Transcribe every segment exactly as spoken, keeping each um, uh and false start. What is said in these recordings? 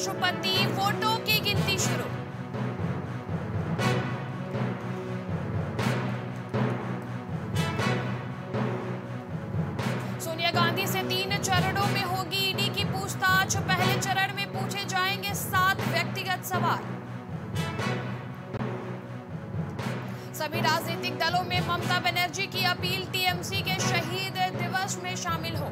राष्ट्रपति वोटों की गिनती शुरू। सोनिया गांधी से तीन चरणों में होगी ईडी की पूछताछ। पहले चरण में पूछे जाएंगे सात व्यक्तिगत सवाल। सभी राजनीतिक दलों में ममता बनर्जी की अपील, टीएमसी के शहीद दिवस में शामिल हो।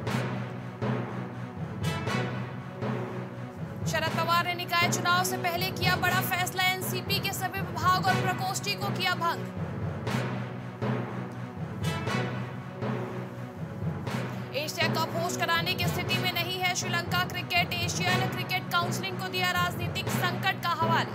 शरद पवार ने निकाय चुनाव से पहले किया बड़ा फैसला, एनसीपी के सभी विभाग और प्रकोष्ठी को किया भंग। एशिया कप होस्ट कराने की स्थिति में नहीं है Sri Lanka cricket. Asian cricket council को दिया राजनीतिक संकट का हवाला।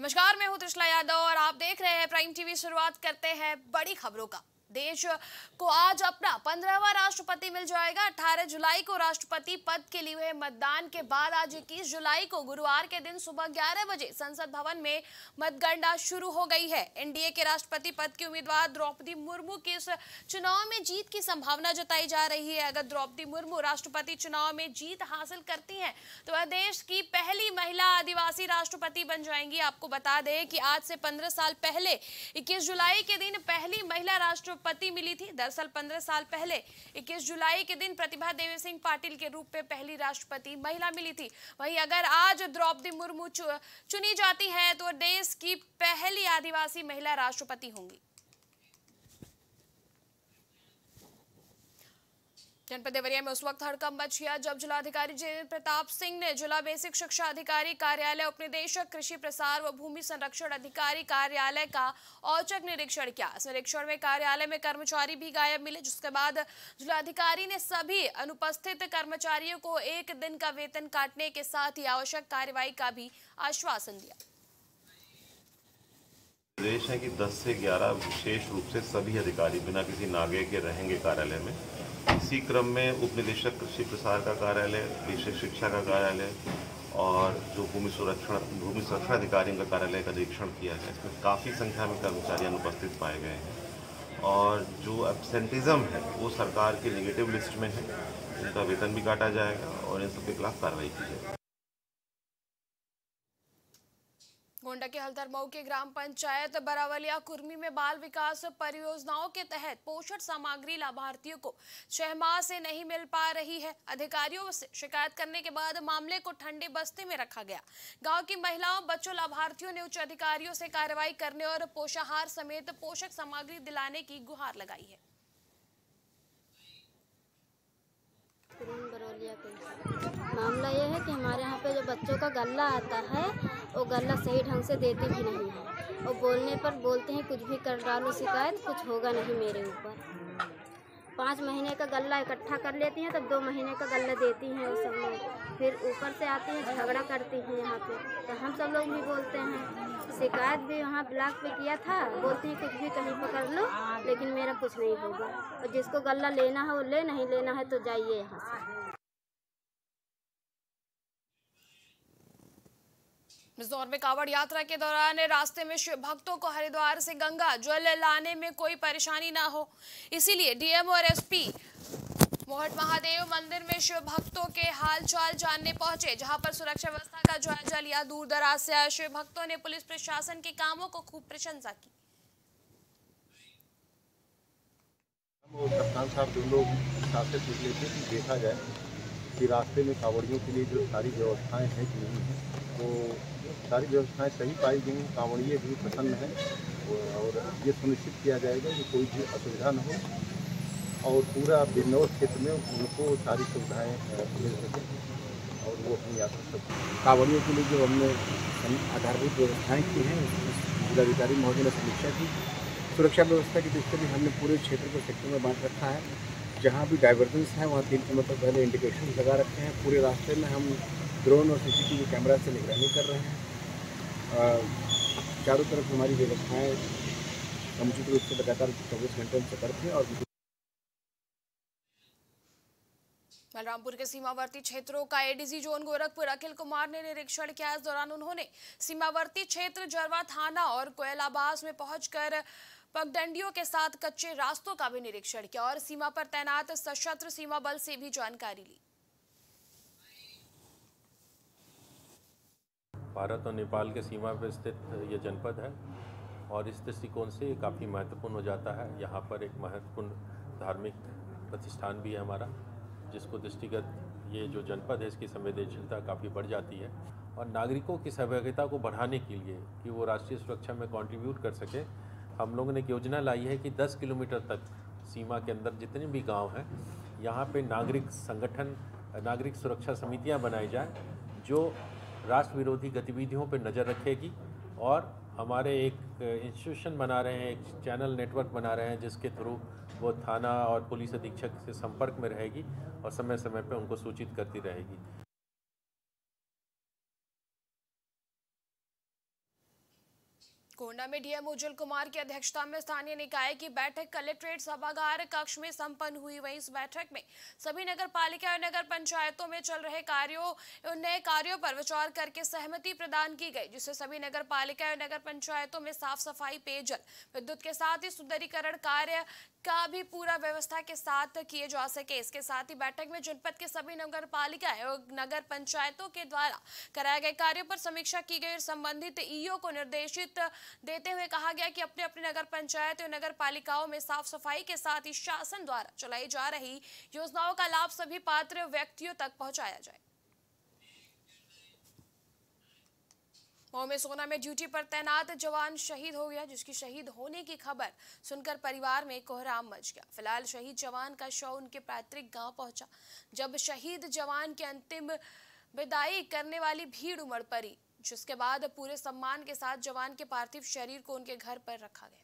नमस्कार, मैं हूं त्रिशला यादव और आप देख रहे हैं प्राइम टीवी। शुरुआत करते हैं बड़ी खबरों का। देश को आज अपना पंद्रहवां राष्ट्रपति मिल जाएगा। अठारह जुलाई को राष्ट्रपति पद के लिए हुए मतदान के बाद आज इक्कीस जुलाई को गुरुवार के दिन सुबह ग्यारह बजे संसद भवन में मतगणना शुरू हो गई है। एनडीए के राष्ट्रपति पद के उम्मीदवार द्रौपदी मुर्मू के इस चुनाव में जीत की संभावना जताई जा रही है। अगर द्रौपदी मुर्मू राष्ट्रपति चुनाव में जीत हासिल करती है तो वह देश की पहली महिला आदिवासी राष्ट्रपति बन जाएंगी। आपको बता दें कि आज से पंद्रह साल पहले इक्कीस जुलाई के दिन पहली महिला राष्ट्र पति मिली थी। दरअसल पंद्रह साल पहले इक्कीस जुलाई के दिन प्रतिभा देवी सिंह पाटिल के रूप में पहली राष्ट्रपति महिला मिली थी। वहीं अगर आज द्रौपदी मुर्मू चुनी जाती है तो देश की पहली आदिवासी महिला राष्ट्रपति होंगी। जनपद देवरिया में उस वक्त हड़कंप मच गया जब जिलाधिकारी जय प्रताप सिंह ने जिला बेसिक शिक्षा अधिकारी कार्यालय, उपनिदेशक कृषि प्रसार व भूमि संरक्षण अधिकारी कार्यालय का औचक निरीक्षण किया। इस निरीक्षण में कार्यालय में कर्मचारी भी गायब मिले, जिसके बाद जिलाधिकारी ने सभी अनुपस्थित कर्मचारियों को एक दिन का वेतन काटने के साथ ही आवश्यक कार्यवाही का भी आश्वासन दिया। निर्देश है कि दस से ग्यारह विशेष रूप से सभी अधिकारी बिना किसी नागे के रहेंगे कार्यालय में। इसी क्रम में उपनिदेशक कृषि प्रसार का कार्यालय, विशेष शिक्षा का कार्यालय और जो भूमि संरक्षण भूमि संरक्षण अधिकारी का कार्यालय का निरीक्षण किया है। इसमें काफ़ी संख्या में कर्मचारी अनुपस्थित पाए गए हैं और जो एब्सेंटिज़म है वो सरकार की निगेटिव लिस्ट में है। इनका वेतन भी काटा जाएगा और इन सबके खिलाफ कार्रवाई की जाएगी। गोंडा के हल्दरमऊ के ग्राम पंचायत बरावलिया कुर्मी में बाल विकास परियोजनाओं के तहत पोषण सामग्री लाभार्थियों को छह माह से नहीं मिल पा रही है। अधिकारियों से शिकायत करने के बाद मामले को ठंडे बस्ते में रखा गया। गांव की महिलाओं, बच्चों, लाभार्थियों ने उच्च अधिकारियों से कार्रवाई करने और पोषाहार समेत पोषक सामग्री दिलाने की गुहार लगाई है। मामला यह है कि हमारे यहाँ पे जो बच्चों का गल्ला आता है वो गल्ला सही ढंग से देते भी नहीं है और बोलने पर बोलते हैं कुछ भी कर डालो, शिकायत कुछ होगा नहीं मेरे ऊपर। पाँच महीने का गल्ला इकट्ठा कर लेती हैं, तब दो महीने का गल्ला देती हैं वो सब लोग। फिर ऊपर से आती हैं, झगड़ा करती हैं यहाँ पे, तो हम सब लोग भी बोलते हैं। शिकायत भी वहाँ ब्लॉक पे किया था, बोलते हैं कुछ भी कहीं पकड़ लो लेकिन मेरा कुछ नहीं होगा और जिसको गल्ला लेना है वो ले, नहीं लेना है तो जाइए यहाँ से। मिजोरम में कावड़ यात्रा के दौरान रास्ते में शिव भक्तों को हरिद्वार से गंगा जल लाने में कोई परेशानी ना हो, इसीलिए डीएम और एसपी मोहट महादेव मंदिर में शिव भक्तों के हालचाल जानने पहुंचे, जहां पर सुरक्षा व्यवस्था का जायजा लिया। दूर दराज से आए शिव भक्तों ने पुलिस प्रशासन के कामों को खूब प्रशंसा की। वो कप्तान साहब दो लोग साथ से पूछ लेते कि देखा जाए कि रास्ते में कांवड़ियों के लिए जो सारी व्यवस्थाएं हैं कि नहीं है, वो सारी व्यवस्थाएं सही पाई गई। कांवड़िए भी प्रसन्न हैं और ये सुनिश्चित किया जाएगा कि कोई भी असुविधा न हो और पूरा बिजनौर क्षेत्र में उनको सारी सुविधाएँ मिल सकें और वो अपनी यात्रा सकते हैं। कांवड़ियों के लिए जो हमने आधारभूत व्यवस्थाएँ की हैं, जिलाधिकारी महोदय ने समीक्षा की। सुरक्षा व्यवस्था की दृष्टि से हमने पूरे क्षेत्र को सेक्टर में बांट रखा है। जहाँ भी डाइवर्जेंस है वहाँ तीन किलोमीटर पहले इंडिकेशन लगा रखे हैं। पूरे रास्ते में हम ड्रोन और C C T V camera से निगरानी कर रहे हैं। चारों तरफ हमारी व्यवस्थाएँ समुचित रूप से लगातार चौबीस घंटे से करती हैं और बलरामपुर के सीमावर्ती क्षेत्रों का एडीसी जोन गोरखपुर अखिल कुमार ने निरीक्षण किया। इस दौरान उन्होंने सीमावर्ती क्षेत्र जरवा थाना और कोयलाबास में पहुंचकर पगडंडियों के साथ कच्चे रास्तों का भी निरीक्षण किया और सीमा पर तैनात सशस्त्र सीमा बल से भी जानकारी ली। भारत और नेपाल के सीमा पर स्थित ये जनपद है और इस दृष्टिकोण से काफ़ी महत्वपूर्ण हो जाता है। यहाँ पर एक महत्वपूर्ण धार्मिक प्रतिष्ठान भी है हमारा, जिसको दृष्टिगत ये जो जनपद है इसकी संवेदनशीलता काफ़ी बढ़ जाती है और नागरिकों की सहभागिता को बढ़ाने के लिए कि वो राष्ट्रीय सुरक्षा में कंट्रीब्यूट कर सके, हम लोगों ने एक योजना लाई है कि दस किलोमीटर तक सीमा के अंदर जितने भी गांव हैं यहाँ पे नागरिक संगठन, नागरिक सुरक्षा समितियाँ बनाई जाए जो राष्ट्र विरोधी गतिविधियों पर नज़र रखेगी। और हमारे एक इंस्टीट्यूशन बना रहे हैं, एक चैनल नेटवर्क बना रहे हैं, जिसके थ्रू वो थाना और पुलिस अधीक्षक से संपर्क में रहेगी और समय समय पर उनको सूचित करती रहेगी। कोंडा में डीएम उज्जवल कुमार की अध्यक्षता में स्थानीय निकाय की बैठक कलेक्ट्रेट सभागार कक्ष में संपन्न हुई। वहीं इस बैठक में सभी नगर पालिका और नगर पंचायतों में चल रहे कार्यों और नए कार्यों पर विचार करके सहमति प्रदान की गई, जिससे सभी नगर पालिका और नगर पंचायतों में साफ सफाई, पेयजल, विद्युत के साथ ही सुंदरीकरण कार्य का भी पूरा व्यवस्था के साथ किए जा सके। इसके साथ ही बैठक में जनपद के सभी नगर पालिका और नगर पंचायतों के द्वारा कराए गए कार्यों पर समीक्षा की गई और संबंधित ईओ को निर्देशित देते हुए कहा गया कि अपने अपने नगर पंचायत और नगर पालिकाओं में साफ सफाई के साथ ही शासन द्वारा चलाई जा रही योजनाओं का लाभ सभी पात्र व्यक्तियों तक पहुंचाया जाए। मऊ में सोना में ड्यूटी पर तैनात जवान शहीद हो गया, जिसकी शहीद होने की खबर सुनकर परिवार में कोहराम मच गया। फिलहाल शहीद जवान का शव उनके पैतृक गांव पहुंचा, जब शहीद जवान के अंतिम विदाई करने वाली भीड़ उमड़ पड़ी, जिसके बाद पूरे सम्मान के साथ जवान के पार्थिव शरीर को उनके घर पर रखा गया।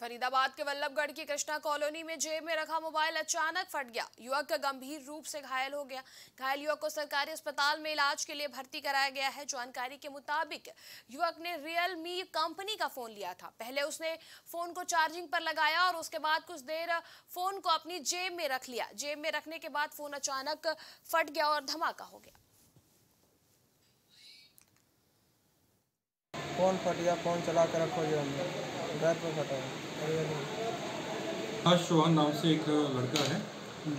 फरीदाबाद के वल्लभगढ़ की कृष्णा कॉलोनी में जेब में रखा मोबाइल अचानक फट गया। युवक गंभीर रूप से घायल हो गया। घायल युवक को सरकारी अस्पताल में इलाज के लिए भर्ती कराया गया है। जानकारी के मुताबिक युवक ने रियलमी कंपनी का फोन लिया था। पहले उसने फोन को चार्जिंग पर लगाया और उसके बाद कुछ देर फोन को अपनी जेब में रख लिया। जेब में रखने के बाद फोन अचानक फट गया और धमाका हो गया। फोन फट गया, फोन चला कर रखो घर पर फटा। हर्ष चौहान नाम से एक लड़का है,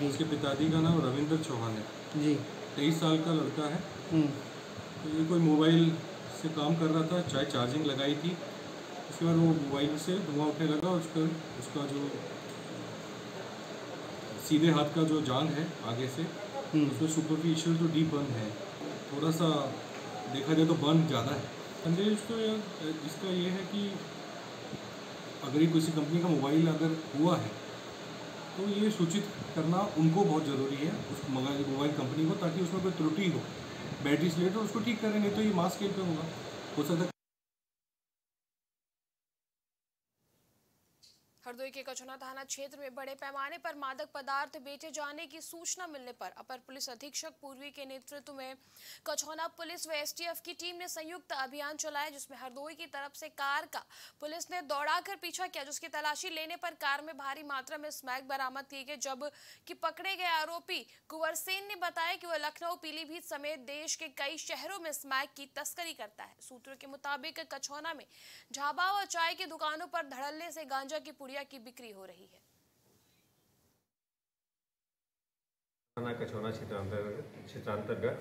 उसके पिताजी का नाम रविंदर चौहान है जी, तेईस साल का लड़का है। तो ये कोई मोबाइल से काम कर रहा था, चाहे चार्जिंग लगाई थी, उसके बाद वो मोबाइल से धुआं उठने लगा। उसका उसका जो सीधे हाथ का जो जांग है आगे से, उसमें सुपरफिशियल जो डीप बर्न है, थोड़ा सा देखा जाए तो बर्न ज़्यादा है। संदेश तो इसका ये है कि अगर ये किसी कंपनी का मोबाइल अगर हुआ है तो ये सूचित करना उनको बहुत ज़रूरी है, उस मोबाइल कंपनी को, ताकि उसमें कोई त्रुटि हो बैटरी से रिलेटेड उसको ठीक करें, नहीं तो ये मास स्केल पे होगा। हो सकता है हरदोई के कचौना थाना क्षेत्र में बड़े पैमाने पर मादक पदार्थ बेचे जाने की सूचना मिलने पर अपर पुलिस अधीक्षक पूर्वी के नेतृत्व में कचौना पुलिस व एसटीएफ की टीम ने संयुक्त अभियान चलाया, जिसमें हरदोई की तरफ से कार का पुलिस ने दौड़ाकर पीछा किया, जिसकी तलाशी लेने पर कार में भारी मात्रा में स्मैक बरामद किए गए। जब कि पकड़े गए आरोपी कुंवर सेन ने बताया कि वह लखनऊ, पीलीभीत समेत देश के कई शहरों में स्मैक की तस्करी करता है। सूत्रों के मुताबिक कचौना में ढाबा व चाय की दुकानों पर धड़ल्ले से गांजा की की बिक्री हो रही है। थाना कचौना क्षेत्रांतर्गत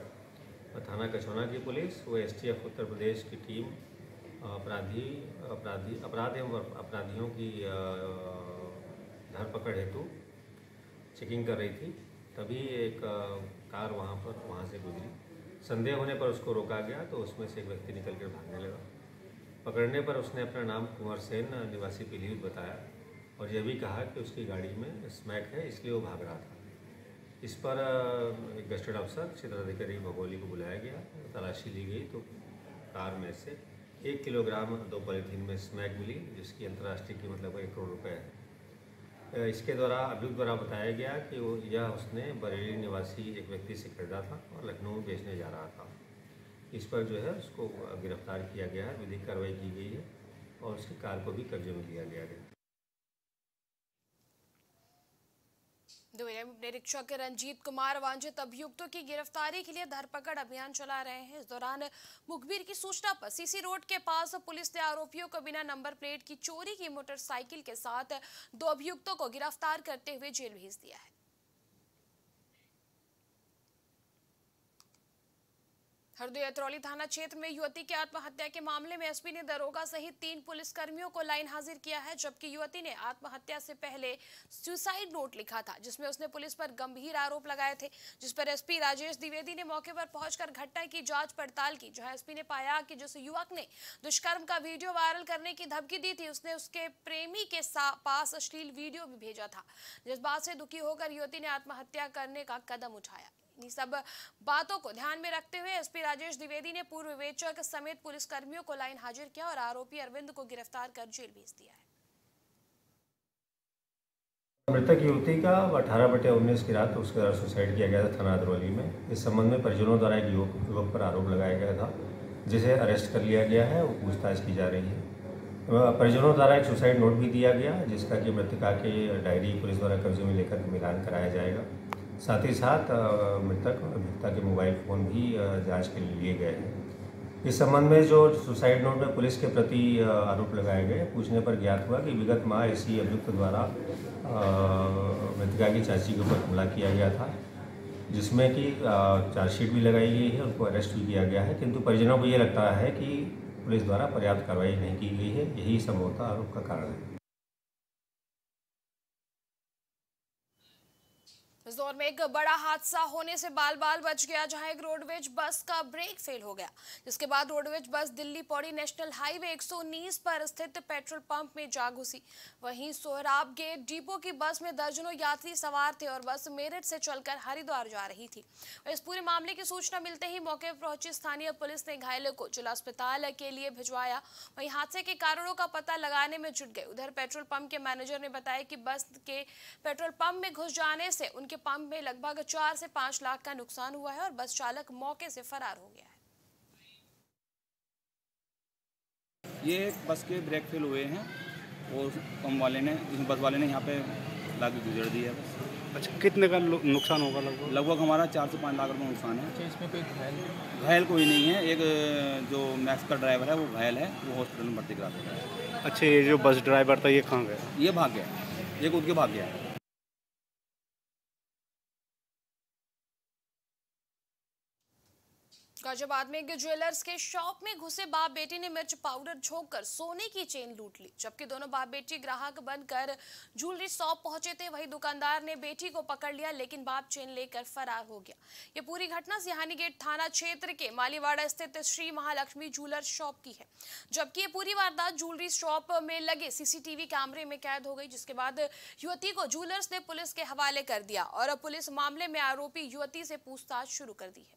थाना कचौना की पुलिस व एसटीएफ उत्तर प्रदेश की टीम अपराधी अपराधी अपराध एवं अपराधियों की धरपकड़ हेतु चेकिंग कर रही थी। तभी एक कार वहां पर वहां से गुजरी, संदेह होने पर उसको रोका गया तो उसमें से एक व्यक्ति निकल कर भागने लगा। पकड़ने पर उसने अपना नाम कुंवर सेन निवासी पीलीभीत बताया और यह भी कहा कि उसकी गाड़ी में स्मैक है, इसलिए वो भाग रहा था। इस पर एक गस्टेड अफसर क्षेत्राधिकारी भगोली को बुलाया गया, तलाशी ली गई तो कार में से एक किलोग्राम दो पॉलीथीन में स्मैक मिली, जिसकी अंतर्राष्ट्रीय कीमत लगभग एक करोड़ रुपये है। इसके द्वारा अभियुक्त द्वारा बताया गया कि वो यह उसने बरेली निवासी एक व्यक्ति से खरीदा था और लखनऊ में बेचने जा रहा था। इस पर जो है उसको गिरफ्तार किया गया है, विधिक कार्रवाई की गई है और उसकी कार को भी कब्जे में लिया गया है। द्वीप निरीक्षक रंजीत कुमार वांछित अभियुक्तों की गिरफ्तारी के लिए धरपकड़ अभियान चला रहे हैं। इस दौरान मुखबिर की सूचना पर सीसी रोड के पास पुलिस ने आरोपियों को बिना नंबर प्लेट की चोरी की मोटरसाइकिल के साथ दो अभियुक्तों को गिरफ्तार करते हुए जेल भेज दिया है। हरदोई अतरौली थाना क्षेत्र में युवती की आत्महत्या के मामले में एसपी ने दरोगा सहित तीन पुलिसकर्मियों को लाइन हाजिर किया है, जबकि युवती ने आत्महत्या से पहले सुसाइड नोट लिखा था, जिसमें उसने पुलिस पर गंभीर आरोप लगाए थे, जिस पर एसपी राजेश द्विवेदी ने मौके पर पहुंचकर घटना की जांच पड़ताल की, जहां एसपी ने पाया कि जिस युवक ने दुष्कर्म का वीडियो वायरल करने की धमकी दी थी, उसने उसके प्रेमी के पास अश्लील वीडियो भी भेजा था। जिस बात से दुखी होकर युवती ने आत्महत्या करने का कदम उठाया। इन सब बातों को ध्यान में रखते हुए एसपी राजेश द्विवेदी ने पूर्व विवेचक समेत पुलिसकर्मियों को लाइन हाजिर किया और आरोपी अरविंद को गिरफ्तार कर जेल भेज दिया है। मृतक युवती का अठारह बटे उन्नीस की रात उसके द्वारा सुसाइड किया गया था थाना अतरौली में। इस संबंध में परिजनों द्वारा एक युवक पर आरोप लगाया गया था, जिसे अरेस्ट कर लिया गया है और पूछताछ की जा रही है। परिजनों द्वारा एक सुसाइड नोट भी दिया गया, जिसका कि मृतका के डायरी पुलिस द्वारा कब्जे में लेकर मिलान कराया जाएगा। साथ ही साथ मृतक अभियुक्ता के मोबाइल फ़ोन भी जांच के लिए लिए गए हैं। इस संबंध में जो सुसाइड नोट में पुलिस के प्रति आरोप लगाए गए, पूछने पर ज्ञात हुआ कि विगत माह इसी अभियुक्त द्वारा मृतका की चाची के ऊपर हमला किया गया था, जिसमें कि चार्जशीट भी लगाई गई है, उनको अरेस्ट भी किया गया है। किंतु परिजनों को ये लगता है कि पुलिस द्वारा पर्याप्त कार्रवाई नहीं की गई है, यही संभवतः आरोप का कारण है। इस दौर में एक बड़ा हादसा होने से बाल बाल बच गया, जहां एक रोडवेज बस का ब्रेक फेल हो गया, जिसके बाद roadways bus Delhi Pauri national highway एक सौ उन्नीस पर स्थित पेट्रोल पंप में जा घुसी। वहीं सोहराब गेट डिपो की बस में दर्जनों यात्री सवार थे और बस मेरठ से चलकर हरिद्वार जा रही थी। इस पूरे मामले की सूचना मिलते ही मौके पर पहुंची स्थानीय पुलिस ने घायलों को जिला अस्पताल के लिए भिजवाया। वहीं हादसे के कारणों का पता लगाने में जुट गए। उधर पेट्रोल पंप के मैनेजर ने बताया कि बस के पेट्रोल पंप में घुस जाने से उनके पंप में लगभग चार से पांच लाख का नुकसान हुआ है और बस चालक मौके से फरार हो गया है। ये बस के ब्रेक फेल हुए हैं और पंप वाले ने बस वाले ने यहाँ पे लाख गुजर दिया है। अच्छा, कितने का नुकसान होगा? लगभग लगभग हमारा चार से पाँच लाख रुपये नुकसान है। इसमें कोई घायल घायल कोई नहीं है। एक जो मैक्स का ड्राइवर है वो घायल है, वो हॉस्पिटल में भर्ती करा देता है। अच्छा, ये जो बस ड्राइवर था ये कहाँ गया? ये भाग गया, ये कूद के भाग गया। गाजियाबाद में एक ज्वेलर्स के शॉप में घुसे बाप बेटी ने मिर्च पाउडर झोंककर सोने की चेन लूट ली, जबकि दोनों बाप बेटी ग्राहक बनकर ज्वेलरी शॉप पहुंचे थे। वहीं दुकानदार ने बेटी को पकड़ लिया, लेकिन बाप चेन लेकर फरार हो गया। ये पूरी घटना सिहानी गेट थाना क्षेत्र के मालीवाड़ा स्थित श्री महालक्ष्मी ज्वेलर शॉप की है, जबकि ये पूरी वारदात ज्वेलरी शॉप में लगे सीसीटीवी कैमरे में कैद हो गई, जिसके बाद युवती को ज्वेलर्स ने पुलिस के हवाले कर दिया और पुलिस मामले में आरोपी युवती से पूछताछ शुरू कर दी है।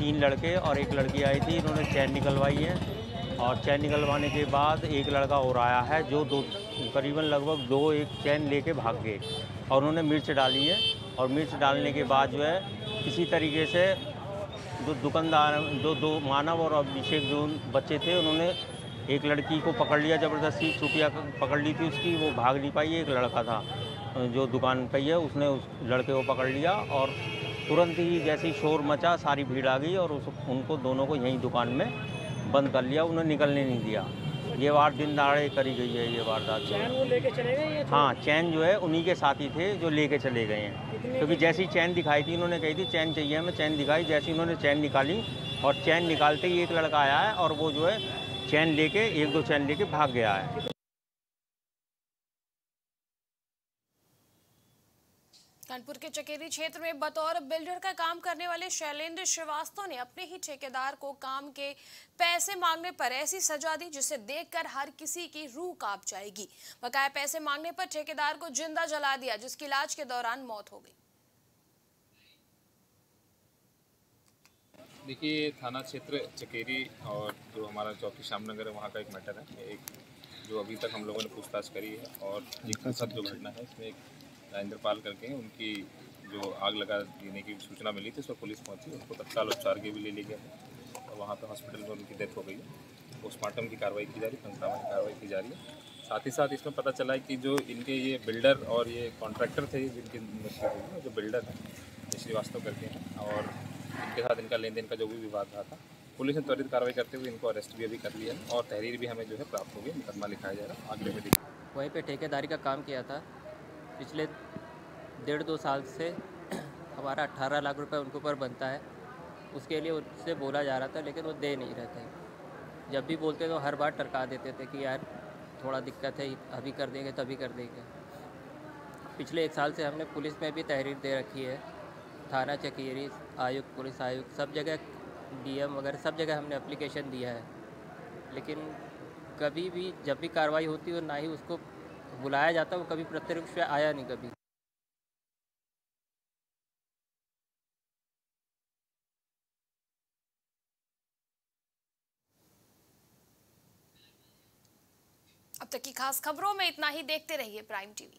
तीन लड़के और एक लड़की आई थी, इन्होंने चैन निकलवाई है और चैन निकलवाने के बाद एक लड़का और आया है जो दो करीबन लगभग दो एक चैन लेके भाग गए और उन्होंने मिर्च डाली है और मिर्च डालने के बाद जो है इसी तरीके से जो दुकानदार जो दो मानव और अभिषेक जो बच्चे थे उन्होंने एक लड़की को पकड़ लिया, ज़बरदस्ती छुटिया पकड़ ली थी उसकी, वो भाग नहीं पाई। एक लड़का था जो दुकान पर है, उसने उस लड़के को पकड़ लिया और तुरंत ही जैसी शोर मचा सारी भीड़ आ गई और उस उनको दोनों को यहीं दुकान में बंद कर लिया, उन्हें निकलने नहीं दिया। ये वार दिन दहाड़े करी गई है ये वारदात। चैन वो लेके चले गए? हाँ, चैन जो है उन्हीं के साथी थे जो लेके चले गए हैं, क्योंकि जैसी चैन दिखाई थी इन्होंने कही थी चैन चाहिए हमें, चैन दिखाई, जैसी इन्होंने चैन निकाली और चैन निकालते ही एक लड़का आया है और वो जो है चैन लेके एक दो चैन लेके भाग गया है। कानपुर के चकेरी क्षेत्र में बतौर बिल्डर का काम करने वाले शैलेंद्र श्रीवास्तव ने अपने ही ठेकेदार को काम के पैसे मांगने पर ऐसी सजा दी जिसे देखकर हर किसी की रूह कांप जाएगी। बकाया पैसे मांगने पर ठेकेदार को जिंदा जला दिया, जिसकी इलाज के दौरान मौत हो गई। देखिए, थाना क्षेत्र चकेरी और जो हमारा चौकी श्यामनगर है वहाँ का एक मैटर है, एक जो अभी तक हम लोगों ने पूछताछ करी है और एक सब जो घटना है इसमें राजेंद्र पाल करके हैं, उनकी जो आग लगा देने की सूचना मिली थी, उस पर पुलिस पहुंची, उनको तत्काल उपचार के भी ले लिया गया और वहाँ पर हॉस्पिटल में उनकी डेथ हो गई है। पोस्टमार्टम की कार्रवाई की जा रही है, पंचनामा की कार्रवाई की जा रही है साथ ही साथ इसमें पता चला है कि जो इनके ये बिल्डर और ये कॉन्ट्रैक्टर थे जिनके जो बिल्डर हैं श्रीवास्तव करके हैं और इनके साथ इनका लेन देन का जो भी विवाद रहा था, पुलिस ने त्वरित कार्रवाई करते हुए इनको अरेस्ट भी अभी कर लिया है और तहरीर भी हमें जो है प्राप्त हो गई। मुकदमा लिखाया जा रहा है आगे में। वहीं पर ठेकेदारी का काम किया था पिछले डेढ़ दो साल से, हमारा अट्ठारह लाख रुपये उनके ऊपर बनता है, उसके लिए उनसे बोला जा रहा था लेकिन वो दे नहीं रहे थे। जब भी बोलते तो हर बार टरका देते थे कि यार थोड़ा दिक्कत है, अभी कर देंगे तभी कर देंगे। पिछले एक साल से हमने पुलिस में भी तहरीर दे रखी है, थाना चकेरी आयुक्त, पुलिस आयुक्त, सब जगह डीएम वगैरह सब जगह हमने एप्लीकेशन दिया है, लेकिन कभी भी जब भी कार्रवाई होती है ना ही उसको बुलाया जाता, वो कभी प्रत्यक्ष आया नहीं कभी। अब तक की खास खबरों में इतना ही। देखते रहिए प्राइम टीवी।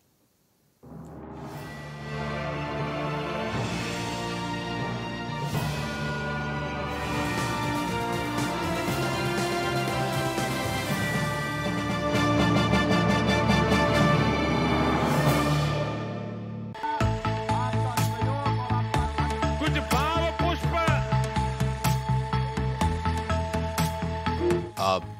कुछ भाव पुष्प आप